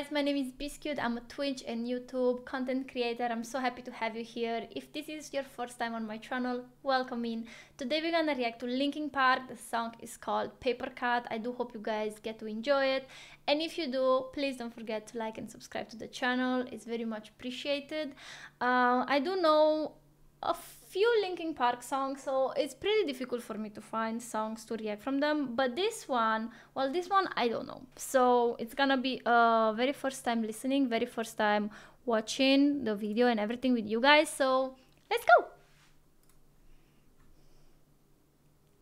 guys, my name is Biscuit. I'm a Twitch and YouTube content creator. I'm so happy to have you here. If this is your first time on my channel, welcome in. Today we're gonna react to Linkin Park. The song is called Papercut. I do hope you guys get to enjoy it. And if you do, please don't forget to like and subscribe to the channel. It's very much appreciated. I do know a few Linkin Park songs, so it's pretty difficult for me to find songs to react from them, but this one, well, this one I don't know, so it's gonna be very first time listening, very first time watching the video and everything with you guys, so let's go.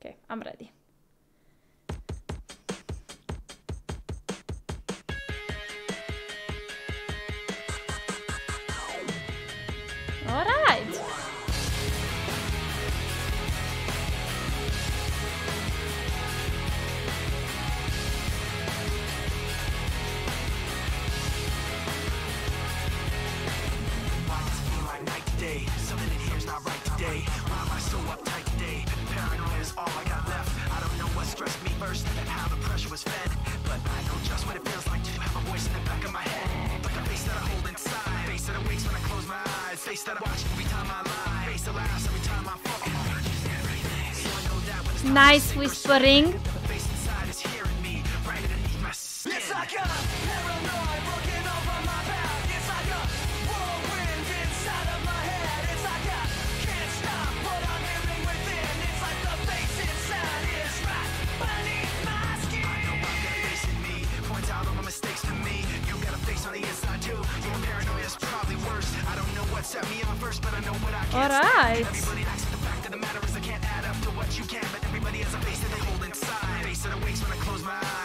Okay, I'm ready. All right. Nice whispering. All right.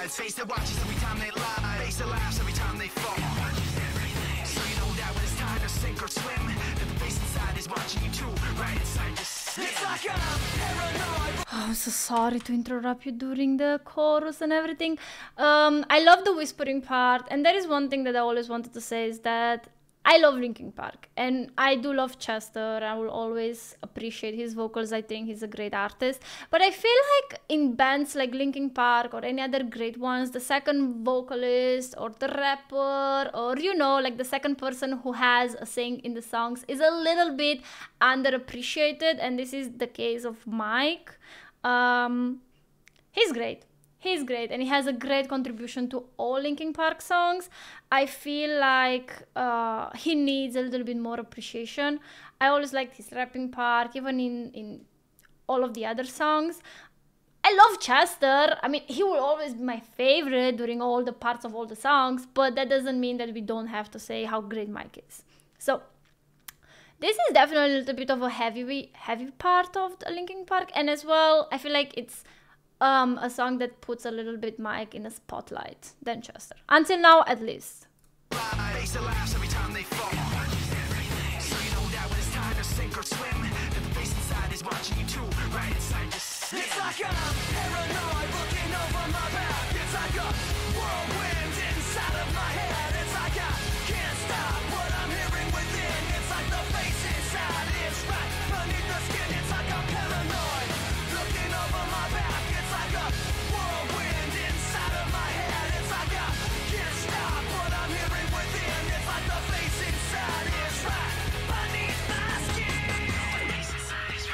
Face that watches every time they lie, face that laughs every time they fall. Watches everything. So you know that when it's time to sink or swim, that the face inside is watching you too, right inside your skin. It's like I'm paranoid. Oh, I'm so sorry to interrupt you during the chorus and everything. I love the whispering part, and that is one thing that I always wanted to say is that I love Linkin Park, and I do love Chester. I will always appreciate his vocals. I think he's a great artist. But I feel like in bands like Linkin Park or any other great ones, the second vocalist or the rapper or, you know, like the second person who has a sing in the songs is a little bit underappreciated. And this is the case of Mike. He's great. He's great, and he has a great contribution to all Linkin Park songs. I feel like he needs a little bit more appreciation. I always liked his rapping part, even in all of the other songs. I love Chester. I mean, he will always be my favorite during all the parts of all the songs, but that doesn't mean that we don't have to say how great Mike is. So this is definitely a little bit of a heavy part of the Linkin Park, and as well, I feel like it's a song that puts a little bit Mike in a spotlight than Chester. Until now, at least.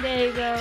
There you go.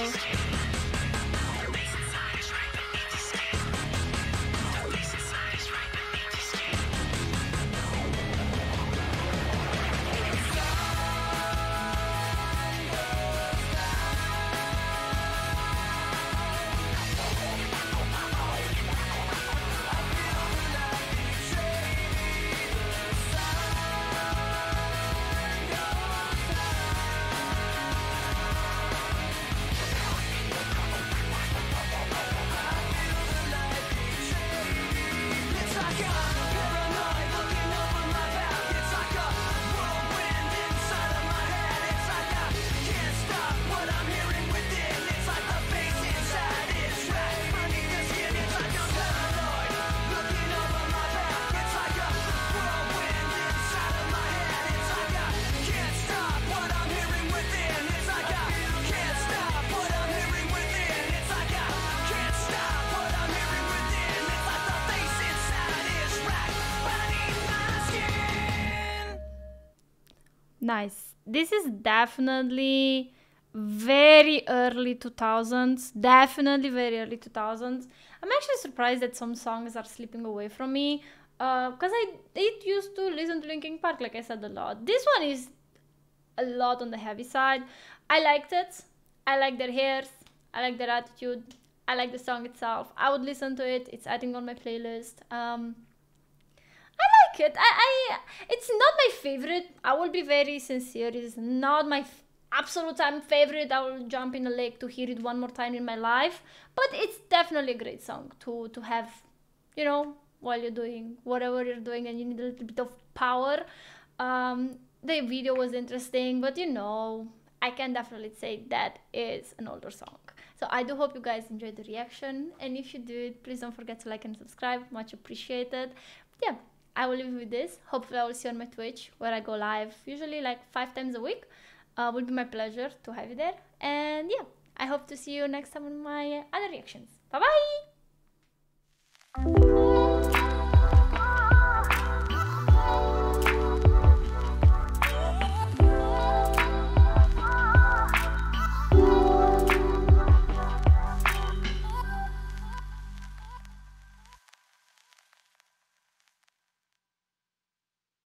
Nice. This is definitely very early 2000s. Definitely very early 2000s. I'm actually surprised that some songs are slipping away from me. Because I did used to listen to Linkin Park, like I said, a lot. This one is a lot on the heavy side. I liked it. I like their hairs. I like their attitude. I like the song itself. I would listen to it. It's, I think, on my playlist. I like it. It's not my favorite. I will be very sincere. It's not my absolute time favorite. I will jump in a lake to hear it one more time in my life. But it's definitely a great song to have, you know, while you're doing whatever you're doing and you need a little bit of power. The video was interesting, but you know, I can definitely say that is an older song. So I do hope you guys enjoyed the reaction. And if you did, please don't forget to like and subscribe. Much appreciated. Yeah, I will leave you with this. Hopefully I will see you on my Twitch, where I go live usually like 5 times a week. Will be my pleasure to have you there. And yeah, I hope to see you next time on my other reactions. Bye-bye!